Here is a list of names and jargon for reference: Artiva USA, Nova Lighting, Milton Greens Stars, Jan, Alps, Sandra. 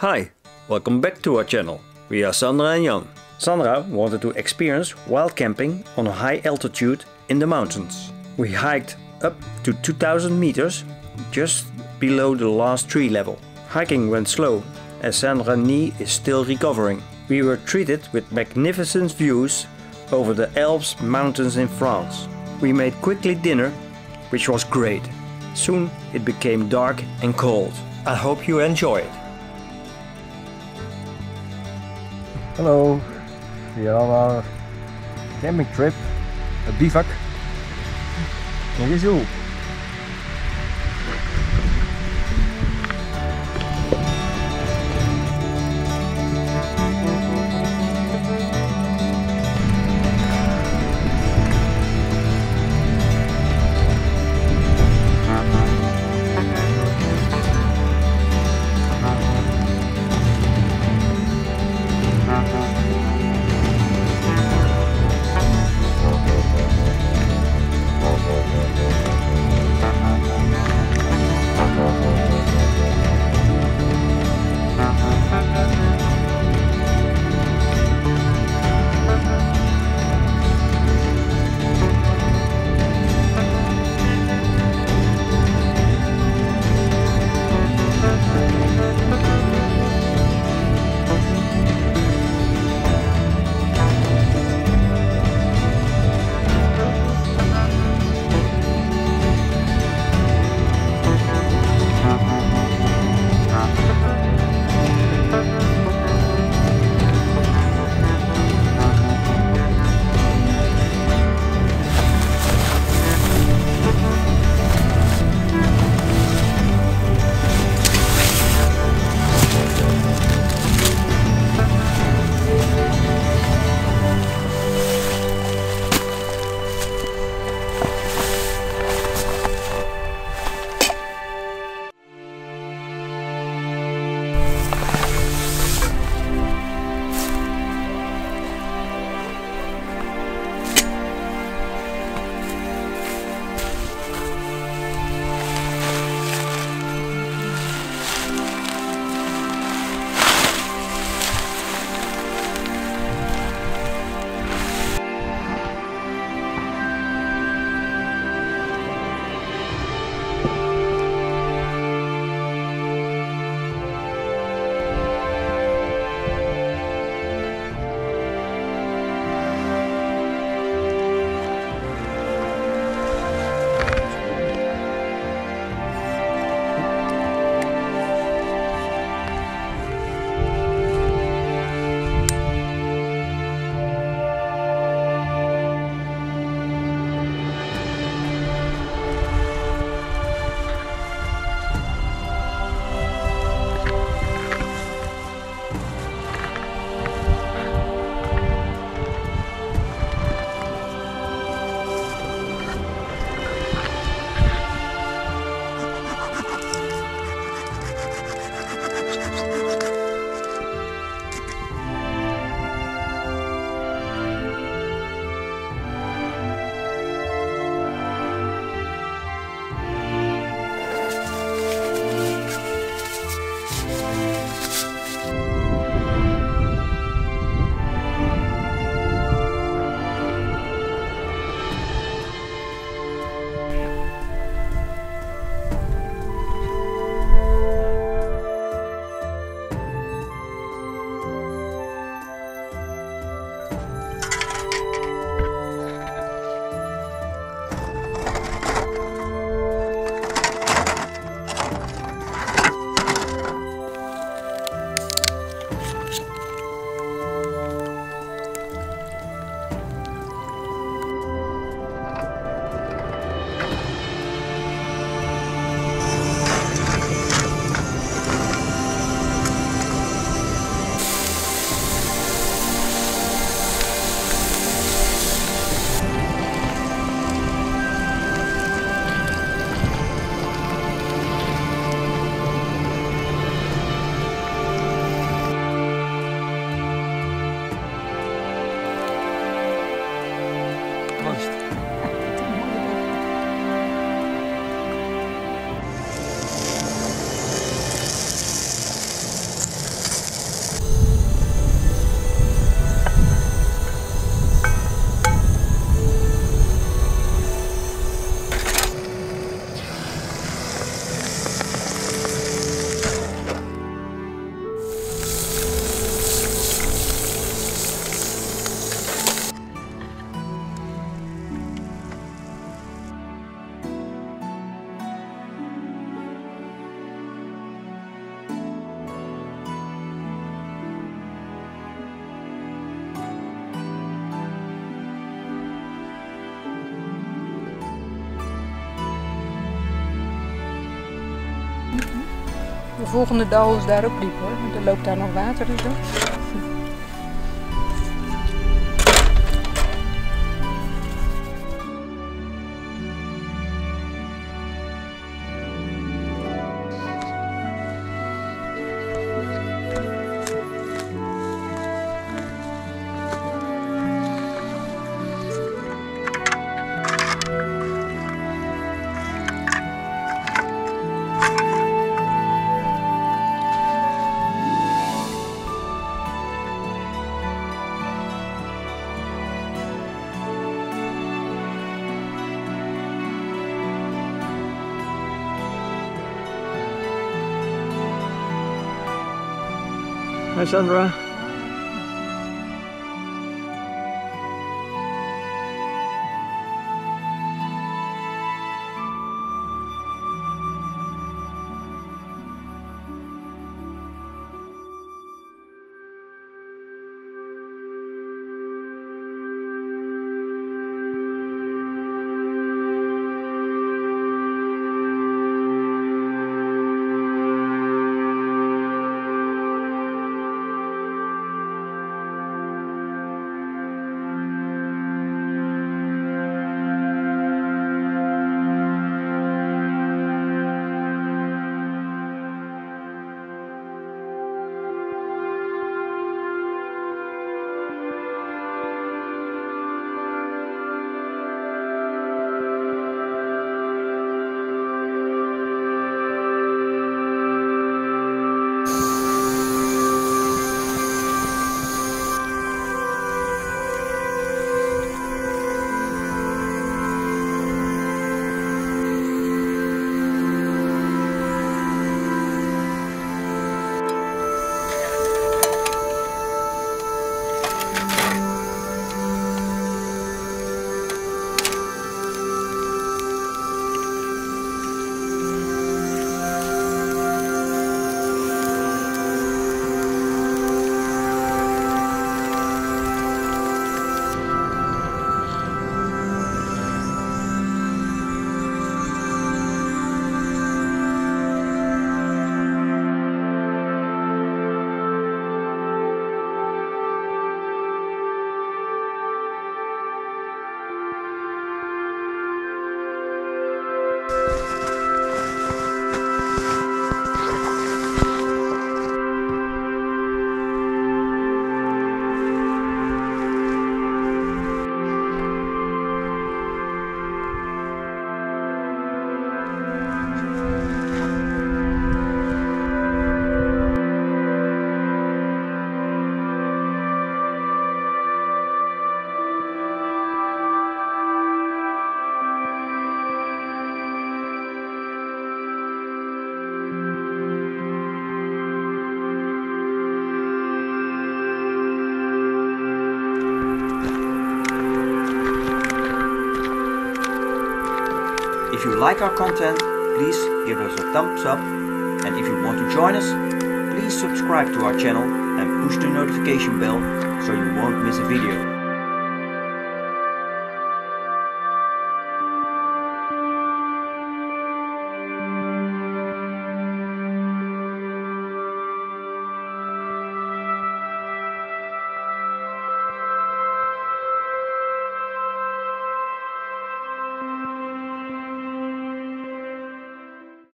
Hi, welcome back to our channel. We are Sandra and Jan. Sandra wanted to experience wild camping on a high altitude in the mountains. We hiked up to 2000 meters just below the last tree level. Hiking went slow as Sandra's knee is still recovering. We were treated with magnificent views over the Alps mountains in France. We made quickly dinner, which was great. Soon it became dark and cold. I hope you enjoy it. Hello, we are on our camping trip, a bivak. Here is you. volgende dal is daar ook diep hoor. Er loopt daar nog water en zo. Hi Sandra. If you like our content, please give us a thumbs up, and if you want to join us, please subscribe to our channel and push the notification bell so you won't miss a video.